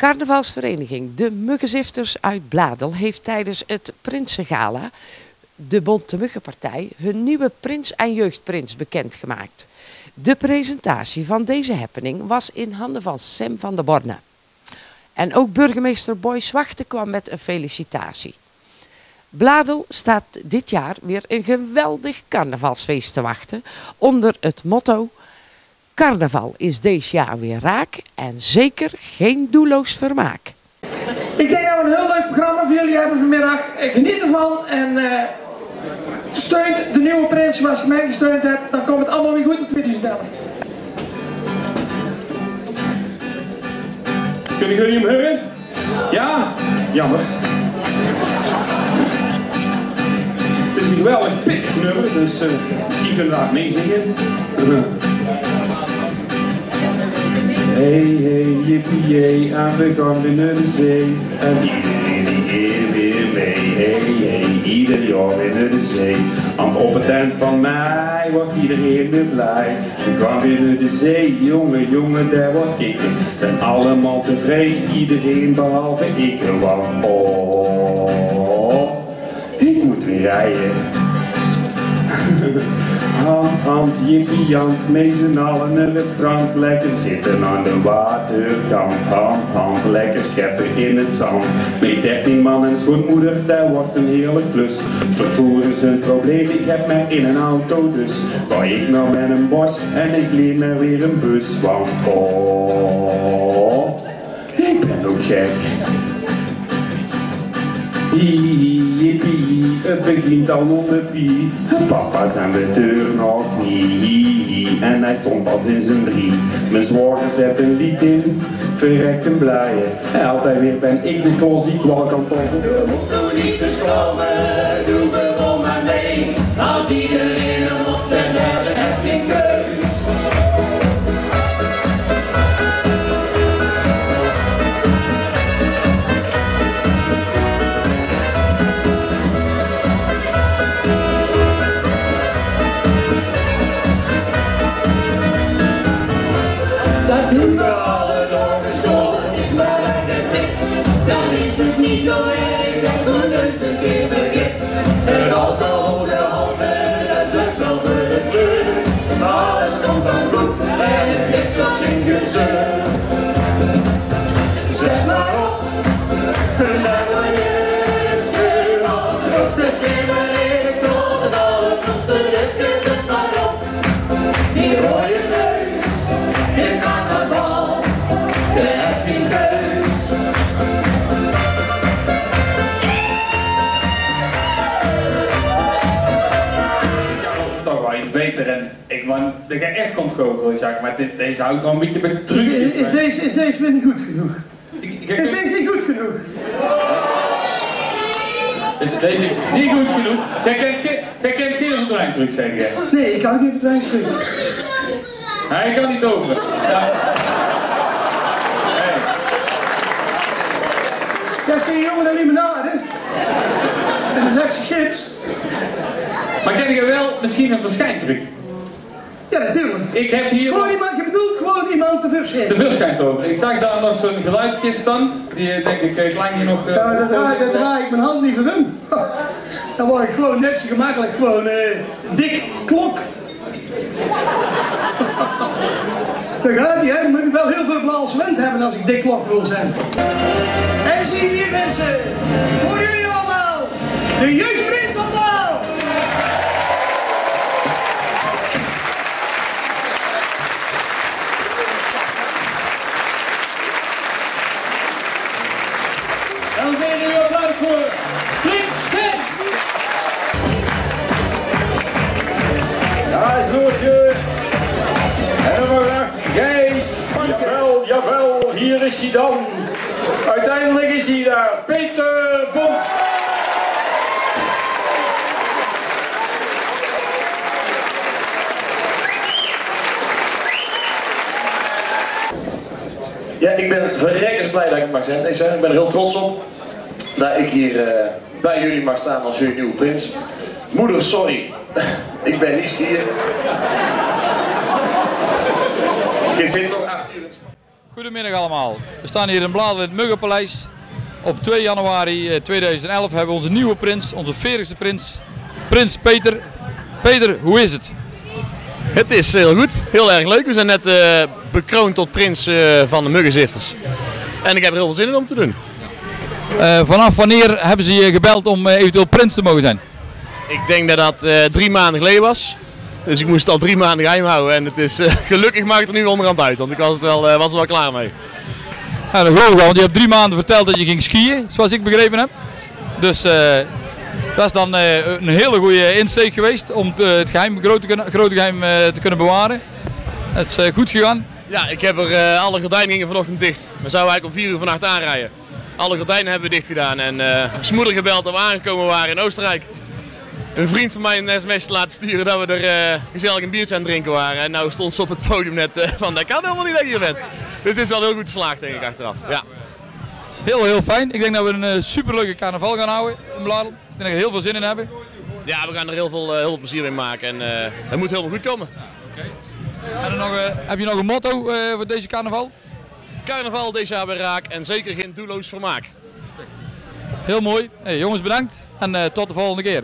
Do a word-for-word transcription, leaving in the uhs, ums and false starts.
Carnavalsvereniging De Muggenzifters uit Bladel heeft tijdens het Prinsengala, de Bonte Muggenpartij, hun nieuwe prins en jeugdprins bekendgemaakt. De presentatie van deze happening was in handen van Sem van der Borne. En ook burgemeester Boy Swachten kwam met een felicitatie. Bladel staat dit jaar weer een geweldig carnavalsfeest te wachten onder het motto: carnaval is deze jaar weer raak en zeker geen doelloos vermaak. Ik denk dat we een heel leuk programma voor jullie hebben vanmiddag. Geniet ervan en uh, steunt de nieuwe prins. Maar als je mij gesteund hebt, dan komt het allemaal weer goed op twintig elf. Kunnen jullie hem huggen? Ja? Jammer. Het is een geweldig pittig nummer, dus uh, die kunnen daar mee zingen. Hey, hey, jippie, hey, aan we gaan weer naar de zee. En iedereen die hier weer mee, hey, hey, ieder jaar weer naar de zee. Want op het eind van mei wordt iedereen weer blij. We gaan weer naar de zee, jongen, jongen, daar word ik. Zijn allemaal tevreden, iedereen behalve ik. Want oh, ik moet weer rijden. Hand, hand, jippie, jant, mee z'n allen naar het strand. Lekker zitten aan de waterkant. Hand, hand, lekker scheppen in het zand. Met dertien man en schoonmoeder, daar wordt een heerlijk plus. Vervoer is een probleem, ik heb mij in een auto dus. Waar ik nou met een bos en ik leer mij weer een bus. Want oh, ik ben ook gek. Jippie, het begint al onder pie. Papa zijn de deur nog niet. En hij stond pas in zijn drie. Mijn zwager zet een lied in, verrekt en blije. En altijd weer ben ik de klos die kwal kan volgen. Je hoeft nog niet te sloven, doe gewoon maar mee. Als iedereen een mot zet, hebben we echt geen keus. Dat doen we alle door de zon, het is maar lekker fit. Dan is het niet zo erg, dat goed dus een keer vergeten. Het alcohol, de handen, dat zorgt wel voor de geur. Alles komt dan goed en het geeft nog geen gezeur. Zeg maar op, dat wordt je het scheur. Want de rookste schimmen in de grond en alle knopsten, dus je zet maar op. Die rode neus, het is beter en ik man, dat je echt komt goochelen, Jacques, maar dit, deze houdt nog een beetje met trucjes. Is, is, deze, is deze weer niet goed genoeg? Ik, ik, ik, is deze niet goed genoeg? Is, deze is niet goed genoeg? Jij kent, ge, jij kent geen verdwijntruc, zeg jij? Nee, ik kan geen verdwijntruc. Hij kan niet over. Ja. Hey. Jij is geen jongen naar limonade. En dat is extra chips. Maar ken je wel misschien een verschijntruc? Ja, natuurlijk. Ik heb hier... Gewoon iemand, je bedoelt gewoon iemand te verschijnen. Te verschijnt over. Ik zag daar nog zo'n geluidskist staan. Die denk ik klein hier nog... Uh, ja, daar draai, draai ik mijn hand niet van om. Dan word ik gewoon net zo gemakkelijk gewoon uh, dik klok. Daar gaat hij, hè. Dan moet ik wel heel veel blaas wind hebben als ik dik klok wil zijn. En zie je hier mensen, voor jullie allemaal, de jeugdprins vandaag. Dan zijn we weer klaar voor Prinsen! Daar zoek je! Helemaal Gijs! Jawel, jawel, hier is hij dan! Uiteindelijk is hij daar, Peter Bond! Ja, ik ben verrekkers blij dat ik mag zijn. Ik ben er heel trots op dat ik hier uh, bij jullie mag staan als jullie nieuwe prins. Moeder, sorry. Ik ben niet hier. Je zit nog acht uur. Goedemiddag allemaal. We staan hier in Bladel in het Muggenpaleis. Op twee januari tweeduizend elf hebben we onze nieuwe prins, onze veertigste prins, prins Peter. Peter, hoe is het? Het is heel goed, heel erg leuk. We zijn net uh, bekroond tot prins uh, van de Muggenzifters. En ik heb er heel veel zin in om te doen. Uh, vanaf wanneer hebben ze je gebeld om uh, eventueel prins te mogen zijn? Ik denk dat dat uh, drie maanden geleden was. Dus ik moest het al drie maanden geheim houden en het is, uh, gelukkig maakt het er nu onderhand uit, want ik was, het wel, uh, was er wel klaar mee. Ja, dat geloof ik wel, want je hebt drie maanden verteld dat je ging skiën, zoals ik begrepen heb. Dus uh, dat is dan uh, een hele goede insteek geweest om te, het geheim, grote, grote geheim uh, te kunnen bewaren. Het is uh, goed gegaan. Ja, ik heb er uh, alle gordijnen gingen vanochtend dicht. We zouden eigenlijk om vier uur vannacht aanrijden. Alle gordijnen hebben we dicht gedaan en uh, smoeder gebeld dat we aangekomen waren in Oostenrijk. Een vriend van mij een sms'je te laten sturen dat we er uh, gezellig een biertje aan het drinken waren. En nou stond ze op het podium net uh, van dat kan helemaal niet dat je hier bent. Dus het is wel heel goed geslaagd denk ik achteraf. Ja. Heel heel fijn. Ik denk dat we een uh, superleuke carnaval gaan houden in Bladel. Ik denk dat we er heel veel zin in hebben. Ja, we gaan er heel veel, uh, heel veel plezier in maken en uh, het moet helemaal goed komen. Ja, okay. En dan nog, uh, heb je nog een motto uh, voor deze carnaval? Carnaval deze jaar bij raak en zeker geen doelloos vermaak. Heel mooi. Hey, jongens bedankt en uh, tot de volgende keer.